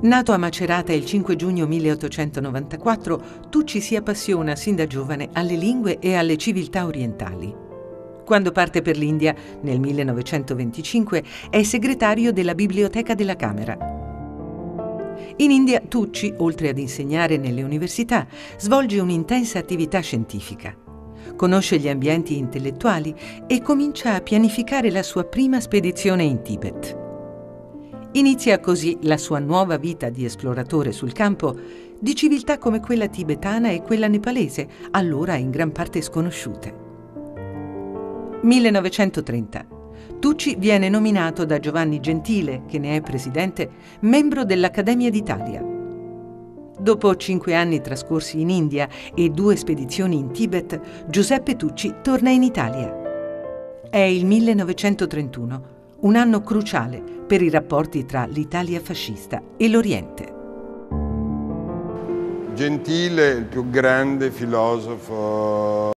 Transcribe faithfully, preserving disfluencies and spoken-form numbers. Nato a Macerata il cinque giugno milleottocentonovantaquattro, Tucci si appassiona sin da giovane alle lingue e alle civiltà orientali. Quando parte per l'India, nel millenovecentoventicinque, è segretario della Biblioteca della Camera. In India, Tucci, oltre ad insegnare nelle università, svolge un'intensa attività scientifica. Conosce gli ambienti intellettuali e comincia a pianificare la sua prima spedizione in Tibet. Inizia così la sua nuova vita di esploratore sul campo di civiltà come quella tibetana e quella nepalese, allora in gran parte sconosciute. millenovecentotrenta. Tucci viene nominato da Giovanni Gentile, che ne è presidente, membro dell'Accademia d'Italia. Dopo cinque anni trascorsi in India e due spedizioni in Tibet, Giuseppe Tucci torna in Italia. È il millenovecentotrentuno, un anno cruciale per i rapporti tra l'Italia fascista e l'Oriente. Gentile è il più grande filosofo